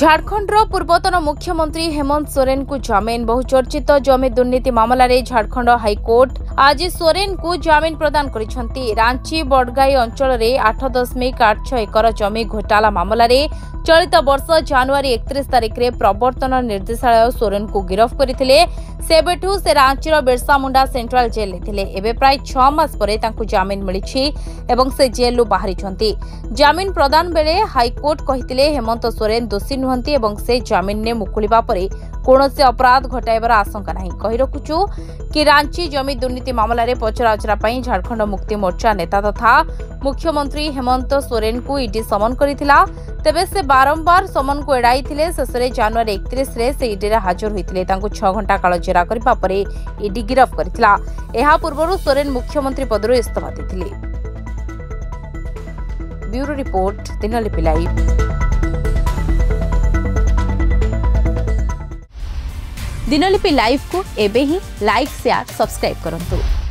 झारखंड पूर्वतन मुख्यमंत्री हेमंत सोरेन को जमीन बहुचर्चित जमी दुर्नीति मामला रे झारखंड हाईकोर्ट आज सोरेन को जमीन प्रदान करिसेंती। रांची बड़गाई अंचल रे 8.86 एकर जमी घोटाला मामला रे चलित वर्ष जनवरी 31 तारीख रे प्रवर्तन निर्देशालय सोरेन को गिरफ करथिले। सेबेठू से रांचीर बिरसा मुंडा सेंट्रल जेल ले थिले। एबे प्राय 6 मास परे तांकु जमीन मिलिछि एवं से जेल लो बाहरिछंती। जमीन प्रदान बेले हाईकोर्ट कहिथिले हेमंत सोरेन दोषी नुहंती एवं से जमीन ने मुकुलिबा परे कोनोसे अपराध घटाइबार आशंका नाही। कहि रखुछु कि रांची जमी दुर्नीति मामला रे पचराउचरा पई झारखंड मुक्ति मोर्चा नेता तथा मुख्यमंत्री हेमंत सोरेन को ईडी समन करिथिला। तेबे से बारंबार समन को एड़ाई थिले। शेषे जनवरी 31 रे से ईडी रे हाजर होइथिले। तांको 6 घंटा काल जेरा करबा परे ईडी गिरफ करथिला। एहा पूर्वरु सोरेन मुख्यमंत्री पदरु इस्तफा देथिले। Bureau report, Dinalipi live. Dinalipi live को एबे ही लाइक शेयर सब्सक्राइब करंतु।